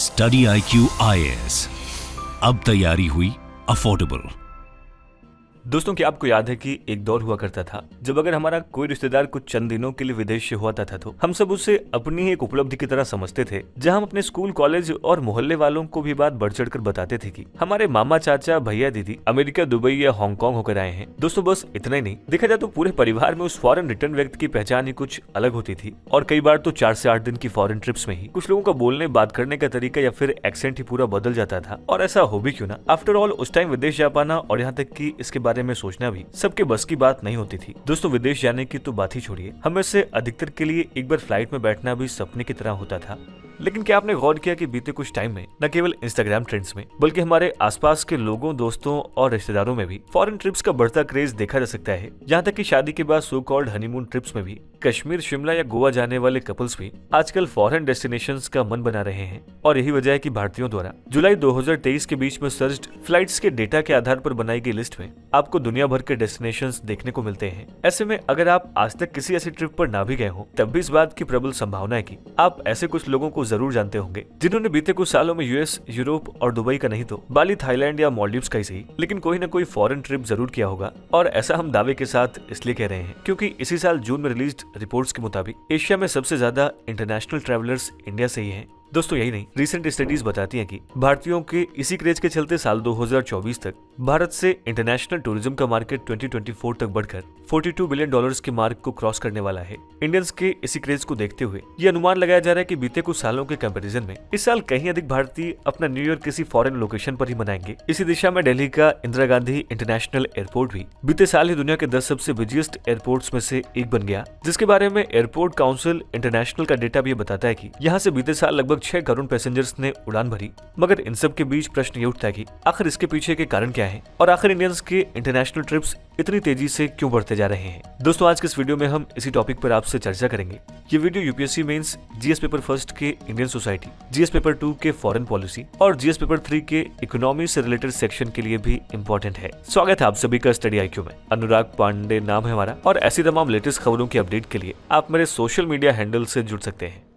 StudyIQ IAS, अब तैयारी हुई अफोर्डेबल। दोस्तों, क्या आपको याद है कि एक दौर हुआ करता था जब अगर हमारा कोई रिश्तेदार कुछ चंद दिनों के लिए विदेश से हुआ था तो हम सब उसे अपनी एक उपलब्धि की तरह समझते थे, जहां हम अपने स्कूल, कॉलेज और मोहल्ले वालों को भी बात बढ़ चढ़कर बताते थे कि हमारे मामा, चाचा, भैया, दीदी अमेरिका, दुबई या हांगकांग होकर आए हैं। दोस्तों, बस इतना ही नहीं, देखा जाए तो पूरे परिवार में उस फॉरेन रिटर्न व्यक्ति की पहचान ही कुछ अलग होती थी और कई बार तो 4 से 8 दिन की फॉरेन ट्रिप्स में ही कुछ लोगों का बोलने, बात करने का तरीका या फिर एक्सेंट ही पूरा बदल जाता था। और ऐसा हो भी क्यों ना, आफ्टर ऑल उस टाइम विदेश जा पाना और यहाँ तक कि इसके में सोचना भी सबके बस की बात नहीं होती थी। दोस्तों, विदेश जाने की तो बात ही छोड़िए, हमें से अधिकतर के लिए एक बार फ्लाइट में बैठना भी सपने की तरह होता था। लेकिन क्या आपने गौर किया कि बीते कुछ टाइम में न केवल इंस्टाग्राम ट्रेंड्स में बल्कि हमारे आसपास के लोगों, दोस्तों और रिश्तेदारों में भी फॉरेन ट्रिप्स का बढ़ता क्रेज देखा जा सकता है। यहाँ तक कि शादी के बाद सो कॉल्ड हनीमून ट्रिप्स में भी कश्मीर, शिमला या गोवा जाने वाले कपल्स भी आजकल फॉरेन डेस्टिनेशंस का मन बना रहे हैं। और यही वजह है कि भारतीयों द्वारा जुलाई 2023 के बीच में सर्च्ड फ्लाइट्स के डेटा के आधार पर बनाई गई लिस्ट में आपको दुनिया भर के डेस्टिनेशंस देखने को मिलते हैं। ऐसे में अगर आप आज तक किसी ऐसी ट्रिप पर ना भी गए हो, तब भी इस बात की प्रबल संभावना है कि आप ऐसे कुछ लोगों को जरूर जानते होंगे जिन्होंने बीते कुछ सालों में यूएस, यूरोप और दुबई का नहीं तो बाली, थाईलैंड या मालदीव्स का ही सही, लेकिन कोई न कोई फॉरेन ट्रिप जरूर किया होगा। और ऐसा हम दावे के साथ इसलिए कह रहे हैं क्योंकि इसी साल जून में रिलीज रिपोर्ट्स के मुताबिक एशिया में सबसे ज्यादा इंटरनेशनल ट्रैवलर्स इंडिया से ही हैं। दोस्तों, यही नहीं, रिसेंट स्टडीज बताती हैं कि भारतीयों के इसी क्रेज के चलते साल 2024 तक भारत से इंटरनेशनल टूरिज्म का मार्केट 2024 तक बढ़कर $42 बिलियन के मार्क को क्रॉस करने वाला है। इंडियंस के इसी क्रेज को देखते हुए ये अनुमान लगाया जा रहा है कि बीते कुछ सालों के कंपैरिजन में इस साल कहीं अधिक भारतीय अपना न्यू ईयर किसी फॉरेन लोकेशन पर ही मनाएंगे। इसी दिशा में दिल्ली का इंदिरा गांधी इंटरनेशनल एयरपोर्ट भी बीते साल ही दुनिया के 10 सबसे बिजिएस्ट एयरपोर्ट्स में से एक बन गया, जिसके बारे में एयरपोर्ट काउंसिल इंटरनेशनल का डेटा भी बताता है कि यहाँ से बीते साल लगभग 6 करोड़ पैसेंजर्स ने उड़ान भरी। मगर इन सब के बीच प्रश्न ये उठता है कि आखिर इसके पीछे के कारण क्या है और आखिर इंडियंस के इंटरनेशनल ट्रिप्स इतनी तेजी से क्यों बढ़ते जा रहे हैं। दोस्तों, आज के इस वीडियो में हम इसी टॉपिक पर आपसे चर्चा करेंगे। ये video UPSC mains, GS paper 1 के इंडियन सोसाइटी, जीएस पेपर 2 के फॉरेन पॉलिसी और जीएस पेपर 3 के इकोनॉमी से रिलेटेड सेक्शन के लिए भी इम्पोर्टेंट है। स्वागत है आप सभी का स्टडी आईक्यू में। अनुराग पांडे नाम है हमारा और ऐसी तमाम लेटेस्ट खबरों की अपडेट के लिए आप मेरे सोशल मीडिया हैंडल से जुड़ सकते हैं।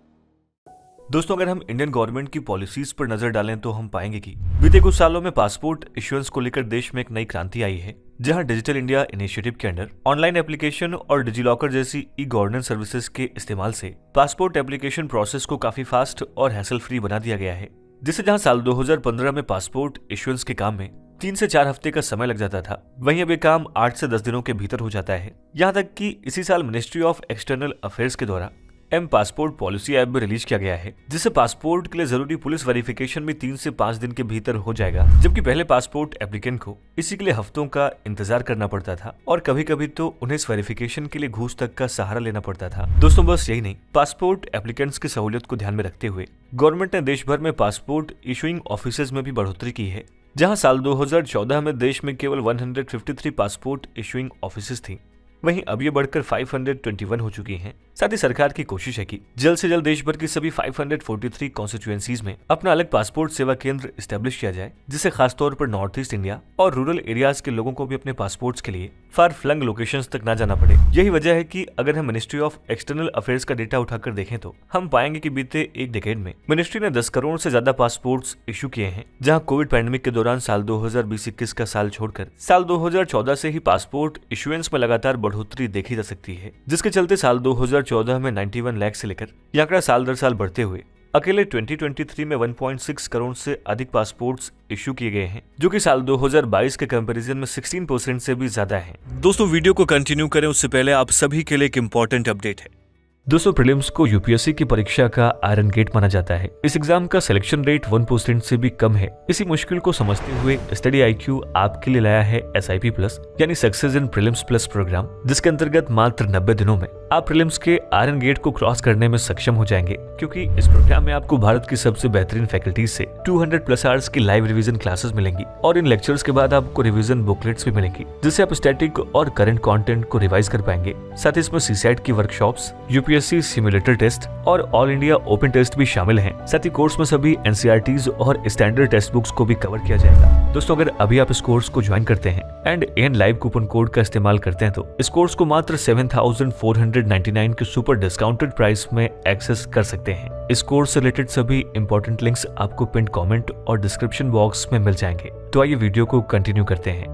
दोस्तों, अगर हम इंडियन गवर्नमेंट की पॉलिसीज पर नजर डालें तो हम पाएंगे कि बीते कुछ सालों में पासपोर्ट इश्यूएंस को लेकर देश में एक नई क्रांति आई है, जहां डिजिटल इंडिया इनिशिएटिव के अंडर ऑनलाइन एप्लीकेशन और डिजीलॉकर जैसी ई गवर्नेंस सर्विसेज के इस्तेमाल से पासपोर्ट एप्लीकेशन प्रोसेस को काफी फास्ट और हैसल फ्री बना दिया गया है, जिससे जहाँ साल 2015 में पासपोर्ट इश्यूएंस के काम में 3 से 4 हफ्ते का समय लग जाता था, वहीं अब ये काम 8 से 10 दिनों के भीतर हो जाता है। यहाँ तक कि इसी साल मिनिस्ट्री ऑफ एक्सटर्नल अफेयर्स के द्वारा एम पासपोर्ट पॉलिसी ऐप भी रिलीज किया गया है, जिससे पासपोर्ट के लिए जरूरी पुलिस वेरिफिकेशन भी 3 से 5 दिन के भीतर हो जाएगा, जबकि पहले पासपोर्ट एप्लीकेंट को इसी के लिए हफ्तों का इंतजार करना पड़ता था और कभी कभी तो उन्हें इस वेरिफिकेशन के लिए घूस तक का सहारा लेना पड़ता था। दोस्तों, बस यही नहीं, पासपोर्ट एप्लीकेंट्स की सहूलियत को ध्यान में रखते हुए गवर्नमेंट ने देश भर में पासपोर्ट इशूइंग ऑफिस में भी बढ़ोतरी की है, जहाँ साल 2014 में देश में केवल 153 पासपोर्ट इशूइंग ऑफिस थी, वहीं अब ये बढ़कर 521 हो चुकी हैं। साथ ही सरकार की कोशिश है कि जल्द से जल्द देश भर की सभी 543 कॉन्स्टिट्यूएंसीज में अपना अलग पासपोर्ट सेवा केंद्र स्टेब्लिश किया जाए, जिससे खासतौर पर नॉर्थ ईस्ट इंडिया और रूरल एरियाज के लोगों को भी अपने पासपोर्ट्स के लिए फार फ्लंग लोकेशंस तक ना जाना पड़े। यही वजह है कि अगर हम मिनिस्ट्री ऑफ एक्सटर्नल अफेयर्स का डेटा उठाकर देखें तो हम पाएंगे कि बीते एक डिकेड में मिनिस्ट्री ने 10 करोड़ से ज्यादा पासपोर्ट्स इशू किए हैं, जहां कोविड पैंडेमिक के दौरान साल 2020-21 का साल छोड़कर साल 2014 से ही पासपोर्ट इशुएंस में लगातार बढ़ोतरी देखी जा सकती है, जिसके चलते साल 2014 में 91 लाख से लेकर यह आंकड़ा साल दर साल बढ़ते हुए अकेले 2023 में 1.6 करोड़ से अधिक पासपोर्ट्स इश्यू किए गए हैं, जो कि साल 2022 के कंपैरिजन में 16% से भी ज्यादा है। दोस्तों, वीडियो को कंटिन्यू करें उससे पहले आप सभी के लिए एक इम्पोर्टेंट अपडेट है। दोस्तों, प्रीलिम्स को यूपीएससी की परीक्षा का आयरन गेट माना जाता है। इस एग्जाम का सिलेक्शन रेट 1% से भी कम है। इसी मुश्किल को समझते हुए स्टडी आईक्यू आपके लिए लाया है SIP प्लस, यानी success in prelims plus program, जिसके अंतर्गत मात्र 90 दिनों में आप प्रीलिम्स के आयरन गेट को क्रॉस करने में सक्षम हो जाएंगे, क्योंकि इस प्रोग्राम में आपको भारत की सबसे बेहतरीन फैकल्टीज से 200+ आवर्स की लाइव रिवीजन क्लासेस मिलेंगी और इन लेक्चर्स के बाद आपको रिवीजन बुकलेट्स भी मिलेंगी, जिससे आप स्टैटिक और करंट कॉन्टेंट को रिवाइज कर पाएंगे। साथ ही इसमें CSAT की workshops, UP UPSC simulator test और ऑल इंडिया ओपन टेस्ट भी शामिल हैं। साथ ही कोर्स में सभी एनसीईआरटीज और स्टैंडर्ड टेस्ट बुक्स को भी कवर किया जाएगा। दोस्तों, अगर अभी आप इस कोर्स को ज्वाइन करते हैं and N live coupon code का इस्तेमाल करते हैं तो इस कोर्स को मात्र 7499 के सुपर डिस्काउंटेड प्राइस में एक्सेस कर सकते हैं। इस कोर्स से रिलेटेड सभी इंपॉर्टेंट लिंक्स आपको पिन कमेंट और डिस्क्रिप्शन बॉक्स में मिल जाएंगे। तो आइए वीडियो को कंटिन्यू करते हैं।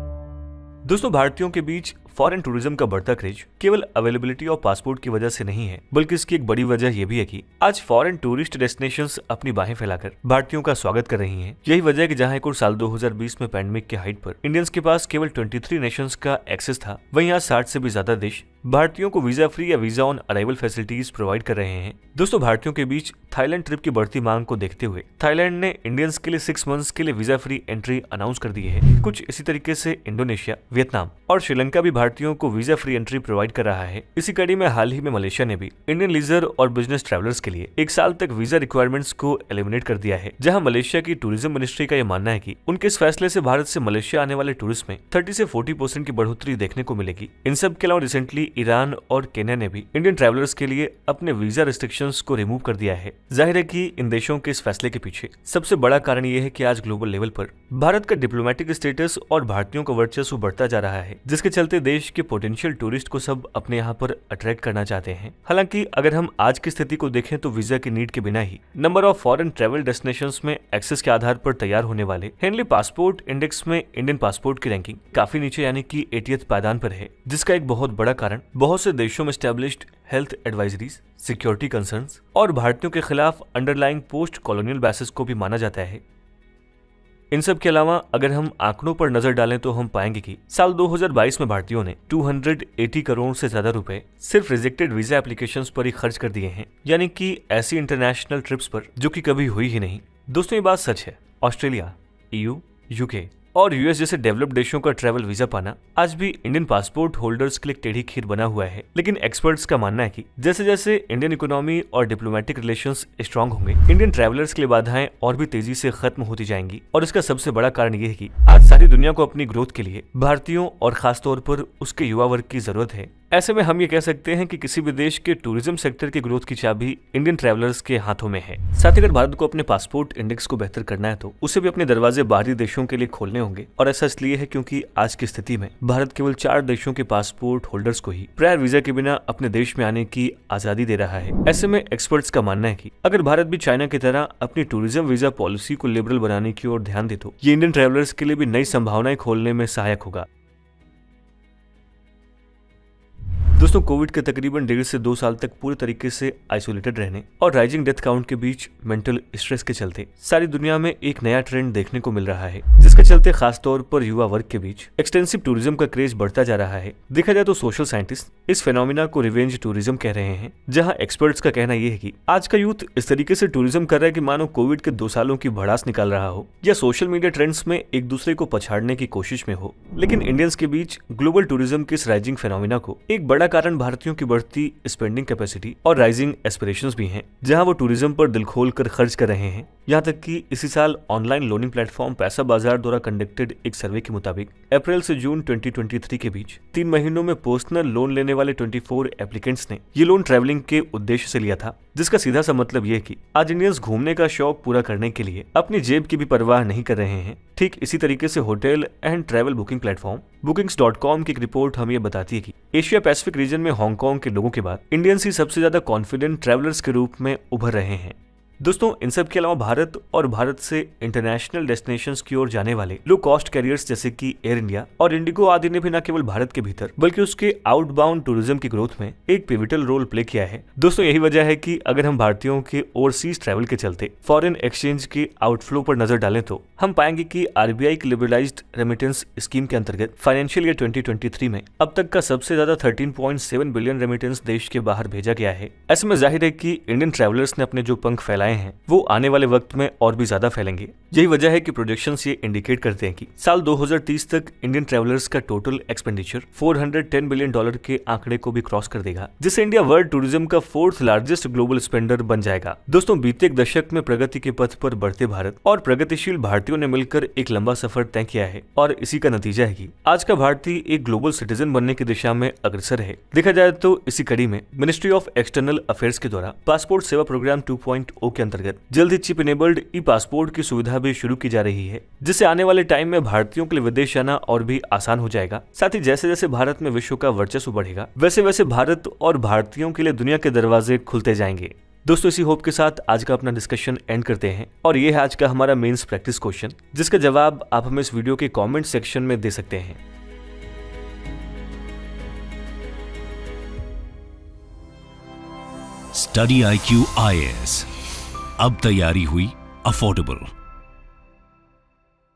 दोस्तों, भारतीयों के बीच फॉरेन टूरिज्म का बढ़ता क्रेज केवल अवेलेबिलिटी ऑफ पासपोर्ट की वजह से नहीं है, बल्कि इसकी एक बड़ी वजह यह भी है कि आज फॉरेन टूरिस्ट डेस्टिनेशंस अपनी बाहें फैलाकर भारतीयों का स्वागत कर रही हैं। यही वजह है कि जहां एक और साल 2020 में पैंडेमिक के हाइट पर इंडियंस के पास केवल 23 नेशंस का एक्सेस था, वहीं आज 60 से भी ज्यादा देश भारतीयों को वीजा फ्री या visa on arrival facilities provide कर रहे हैं। दोस्तों, भारतीयों के बीच थाईलैंड ट्रिप की बढ़ती मांग को देखते हुए थाईलैंड ने इंडियंस के लिए 6 मंथ्स के लिए वीजा फ्री एंट्री अनाउंस कर दी है। कुछ इसी तरीके से इंडोनेशिया, वियतनाम और श्रीलंका भी भारतीयों को वीजा फ्री एंट्री प्रोवाइड कर रहा है। इसी कड़ी में हाल ही में मलेशिया ने भी इंडियन लीजर और बिजनेस ट्रेवलर्स के लिए 1 साल तक वीजा रिक्वायरमेंट्स को एलिमिनेट कर दिया है। जहां मलेशिया की टूरिज्म मिनिस्ट्री का यह मानना है कि उनके इस फैसले से भारत से मलेशिया आने वाले टूरिस्ट में 30 से 40% की बढ़ोतरी देखने को मिलेगी। इन सब के अलावा रिसेंटली ईरान और केन्या ने भी इंडियन ट्रैवलर्स के लिए अपने वीजा रिस्ट्रिक्शंस को रिमूव कर दिया है। जाहिर है कि इन देशों के इस फैसले के पीछे सबसे बड़ा कारण यह है कि आज ग्लोबल लेवल पर भारत का डिप्लोमेटिक स्टेटस और भारतीयों का वर्चस्व बढ़ता जा रहा है, जिसके चलते देश के पोटेंशियल टूरिस्ट को सब अपने यहाँ पर अट्रैक्ट करना चाहते हैं। हालांकि अगर हम आज की स्थिति को देखें तो वीजा की नीड के बिना ही number of foreign travel destinations में एक्सेस के आधार पर तैयार होने वाले हेनली पासपोर्ट इंडेक्स में इंडियन पासपोर्ट की रैंकिंग काफी नीचे यानी कि 80वें पायदान पर है, जिसका एक बहुत बड़ा कारण बहुत से देशों में established health advisories, security concerns और भारतीयों के खिलाफ अंडरलाइंग पोस्ट कॉलोनियल बेसिस को भी माना जाता है। इन सब के अलावा अगर हम आंकड़ों पर नजर डालें तो हम पाएंगे कि साल 2022 में भारतीयों ने 280 करोड़ से ज्यादा रुपए सिर्फ रिजेक्टेड वीजा एप्लीकेशंस पर ही खर्च कर दिए हैं, यानी कि ऐसी इंटरनेशनल ट्रिप्स पर जो कि कभी हुई ही नहीं। दोस्तों, ये बात सच है, ऑस्ट्रेलिया, EU, UK और US जैसे डेवलप्ड देशों का ट्रैवल वीजा पाना आज भी इंडियन पासपोर्ट होल्डर्स के लिए टेढ़ी खीर बना हुआ है। लेकिन एक्सपर्ट्स का मानना है कि जैसे जैसे इंडियन इकोनॉमी और डिप्लोमेटिक रिलेशंस स्ट्रांग होंगे, इंडियन ट्रैवलर्स के लिए बाधाएं और भी तेजी से खत्म होती जाएंगी। और इसका सबसे बड़ा कारण ये है कि आज सारी दुनिया को अपनी ग्रोथ के लिए भारतीयों और खासतौर पर उसके युवा वर्ग की जरूरत है। ऐसे में हम ये कह सकते हैं कि किसी भी देश के टूरिज्म सेक्टर की ग्रोथ की चाबी इंडियन ट्रैवलर्स के हाथों में है। साथ ही अगर भारत को अपने पासपोर्ट इंडेक्स को बेहतर करना है तो उसे भी अपने दरवाजे बाहरी देशों के लिए खोलने होंगे, और ऐसा इसलिए है क्योंकि आज की स्थिति में भारत केवल 4 देशों के पासपोर्ट होल्डर्स को ही प्रायर वीजा के बिना अपने देश में आने की आजादी दे रहा है। ऐसे में एक्सपर्ट्स का मानना है कि अगर भारत भी चाइना की तरह अपनी टूरिज्म वीजा पॉलिसी को लिबरल बनाने की ओर ध्यान दे तो ये इंडियन ट्रैवलर्स के लिए भी नई संभावनाएं खोलने में सहायक होगा। दोस्तों, कोविड के तकरीबन 1.5 से 2 साल तक पूरे तरीके से आइसोलेटेड रहने और राइजिंग डेथ काउंट के बीच मेंटल स्ट्रेस के चलते सारी दुनिया में एक नया ट्रेंड देखने को मिल रहा है, जिसके चलते खासतौर पर युवा वर्ग के बीच एक्सटेंसिव टूरिज्म का क्रेज बढ़ता जा रहा है। देखा जाए तो सोशल साइंटिस्ट इस फेनोमिना को रिवेंज टूरिज्म कह रहे हैं, जहाँ एक्सपर्ट्स का कहना यह है कि आज का यूथ इस तरीके से टूरिज्म कर रहा है कि मानो कोविड के 2 सालों की भड़ास निकाल रहा हो या सोशल मीडिया ट्रेंड्स में एक दूसरे को पछाड़ने की कोशिश में हो। लेकिन इंडियंस के बीच ग्लोबल टूरिज्म के इस राइजिंग फेनोमिना को एक बड़ा कारण भारतीयों की बढ़ती स्पेंडिंग कैपेसिटी और राइजिंग एस्पिरेशंस भी हैं, जहां वो टूरिज्म पर दिल खोल कर खर्च कर रहे हैं। यहां तक कि इसी साल ऑनलाइन लोनिंग प्लेटफॉर्म पैसा बाजार द्वारा कंडक्टेड एक सर्वे के मुताबिक अप्रैल से जून 2023 के बीच 3 महीनों में पर्सनल लोन लेने वाले 24 एप्लीकेंट्स ने ये लोन ट्रेवलिंग के उद्देश्य से लिया था, जिसका सीधा सा मतलब यह कि आज इंडियंस घूमने का शौक पूरा करने के लिए अपनी जेब की भी परवाह नहीं कर रहे हैं। ठीक इसी तरीके से hotel and travel booking platform bookings.com की एक रिपोर्ट हमें ये बताती है कि एशिया पैसिफिक रीजन में हांगकांग के लोगों के बाद इंडियंस ही सबसे ज्यादा कॉन्फिडेंट ट्रैवलर्स के रूप में उभर रहे हैं। दोस्तों, इन सब के अलावा भारत और भारत से इंटरनेशनल डेस्टिनेशंस की ओर जाने वाले लो कॉस्ट कैरियर्स जैसे कि एयर इंडिया और इंडिगो आदि ने भी न केवल भारत के भीतर बल्कि उसके आउटबाउंड टूरिज्म की ग्रोथ में एक पिविटल रोल प्ले किया है। दोस्तों, यही वजह है कि अगर हम भारतीयों के ओवरसीज ट्रैवल के चलते फॉरेन एक्सचेंज के आउटफ्लो पर नजर डालें तो हम पाएंगे कि RBI की लिबरलाइज्ड रेमिटेंस स्कीम के अंतर्गत फाइनेंशियल ईयर 2023 में अब तक का सबसे ज्यादा 13.7 बिलियन रेमिटेंस देश के बाहर भेजा गया है। ऐसे में जाहिर है कि इंडियन ट्रैवलर्स ने अपने जो पंख फैलाए आए हैं वो आने वाले वक्त में और भी ज्यादा फैलेंगे। यही वजह है कि प्रोजेक्शंस ये इंडिकेट करते हैं कि साल 2030 तक इंडियन ट्रेवलर्स का टोटल एक्सपेंडिचर $410 बिलियन के आंकड़े को भी क्रॉस कर देगा, जिससे इंडिया वर्ल्ड टूरिज्म का 4th लार्जेस्ट ग्लोबल स्पेंडर बन जाएगा। दोस्तों, बीते एक दशक में प्रगति के पथ पर बढ़ते भारत और प्रगतिशील भारतीयों ने मिलकर एक लंबा सफर तय किया है और इसी का नतीजा है कि आज का भारतीय एक ग्लोबल सिटीजन बनने की दिशा में अग्रसर है। देखा जाए तो इसी कड़ी में मिनिस्ट्री ऑफ एक्सटर्नल अफेयर्स के द्वारा पासपोर्ट सेवा प्रोग्राम 2.0 के अंतर्गत जल्द ही चिप इनेबल्ड ई पासपोर्ट की सुविधा भी शुरू की जा रही है, जिससे आने वाले टाइम में भारतीयों के लिए विदेश जाना और भी आसान हो जाएगा। साथ ही जैसे जैसे भारत में विश्व का वर्चस्व बढ़ेगा वैसे वैसे भारत और भारतीयों के लिए दुनिया के दरवाजे खुलते जाएंगे। दोस्तों, इसी होप के साथ आज का अपना डिस्कशन एंड करते हैं और ये है आज का हमारा मेंस प्रैक्टिस क्वेश्चन, जिसका जवाब आप हमें इस वीडियो के कमेंट सेक्शन में दे सकते हैं। स्टडी IQ IAS, अब तैयारी हुई अफोर्डेबल।